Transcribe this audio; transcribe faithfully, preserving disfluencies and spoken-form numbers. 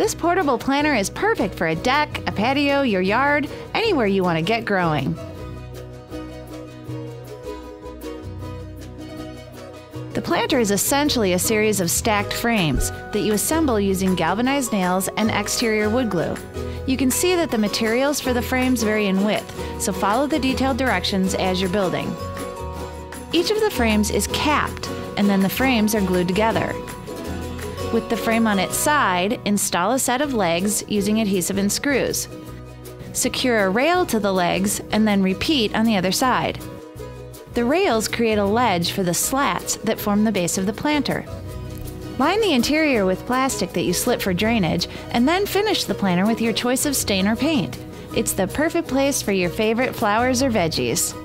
This portable planter is perfect for a deck, a patio, your yard, anywhere you want to get growing. The planter is essentially a series of stacked frames that you assemble using galvanized nails and exterior wood glue. You can see that the materials for the frames vary in width, so follow the detailed directions as you're building. Each of the frames is capped, and then the frames are glued together. With the frame on its side, install a set of legs using adhesive and screws. Secure a rail to the legs, and then repeat on the other side. The rails create a ledge for the slats that form the base of the planter. Line the interior with plastic that you slit for drainage, and then finish the planter with your choice of stain or paint. It's the perfect place for your favorite flowers or veggies.